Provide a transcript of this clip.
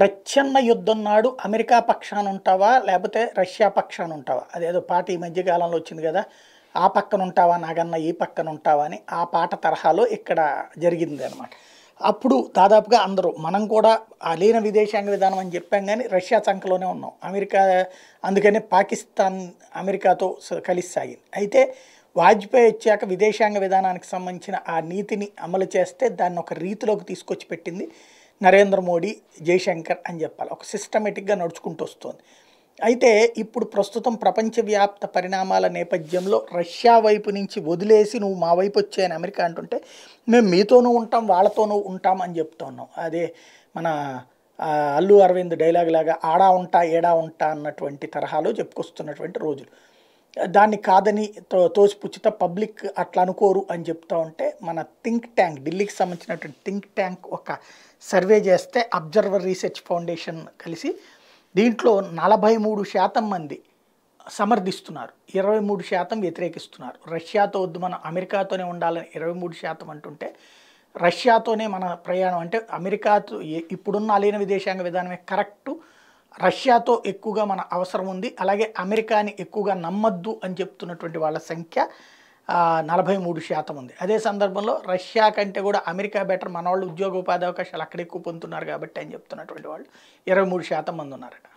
ప్రచ్ఛన్న యుద్ధం నాడు అమెరికా పక్షాన ఉంటావా లేకపోతే రష్యా పక్షాన ఉంటావా, అదేదో పాట ఈ మధ్య కాలంలో వచ్చింది కదా, ఆ పక్కన ఉంటావా నాగన్న ఈ పక్కన ఉంటావా అని, ఆ పాట తరహాలో ఇక్కడ జరిగింది అనమాట. అప్పుడు దాదాపుగా అందరూ మనం కూడా అలీన విదేశాంగ విధానం అని చెప్పాం కానీ రష్యా సంఖలోనే ఉన్నాం, అమెరికా అందుకనే పాకిస్తాన్ అమెరికాతో కలిసి సాగింది. అయితే వాజ్పేయి వచ్చాక విదేశాంగ విధానానికి సంబంధించిన ఆ నీతిని అమలు చేస్తే దాన్ని ఒక రీతిలోకి తీసుకొచ్చి పెట్టింది నరేంద్ర మోడీ, జయశంకర్ అని చెప్పాలి. ఒక సిస్టమేటిక్గా నడుచుకుంటూ వస్తుంది. అయితే ఇప్పుడు ప్రస్తుతం ప్రపంచవ్యాప్త పరిణామాల నేపథ్యంలో రష్యా వైపు నుంచి వదిలేసి నువ్వు మా వైపు వచ్చాయని అమెరికా అంటుంటే మేము మీతోనూ ఉంటాం వాళ్ళతోనూ ఉంటాం అని చెప్తూ ఉన్నాం. అదే మన అల్లు అరవింద్ డైలాగ్ లాగా ఆడా ఉంటా ఏడా ఉంటా అన్నటువంటి తరహాలో చెప్పుకొస్తున్నటువంటి రోజులు. దాన్ని కాదని తోసిపుచ్చిత పబ్లిక్ అట్లా అనుకోరు అని చెప్తూ ఉంటే మన థింక్ ట్యాంక్, ఢిల్లీకి సంబంధించినటువంటి థింక్ ట్యాంక్ ఒక సర్వే చేస్తే అబ్జర్వర్ రీసెర్చ్ ఫౌండేషన్ కలిసి దీంట్లో 43% మంది సమర్థిస్తున్నారు, 23% వ్యతిరేకిస్తున్నారు. రష్యాతో వద్దు మనం అమెరికాతోనే ఉండాలని 23% అంటుంటే రష్యాతోనే మన ప్రయాణం అంటే అమెరికాతో ఇప్పుడున్న అలీన విదేశాంగ విధానమే కరెక్టు, రష్యాతో ఎక్కువగా మన అవసరం ఉంది, అలాగే అమెరికాని ఎక్కువగా నమ్మద్దు అని చెప్తున్నటువంటి వాళ్ళ సంఖ్య 43% ఉంది. అదే సందర్భంలో రష్యా కంటే కూడా అమెరికా బెటర్, మన వాళ్ళు ఉద్యోగ ఉపాధి అవకాశాలు అక్కడ ఎక్కువ పొందుతున్నారు కాబట్టి అని చెప్తున్నటువంటి వాళ్ళు 23% మంది ఉన్నారట.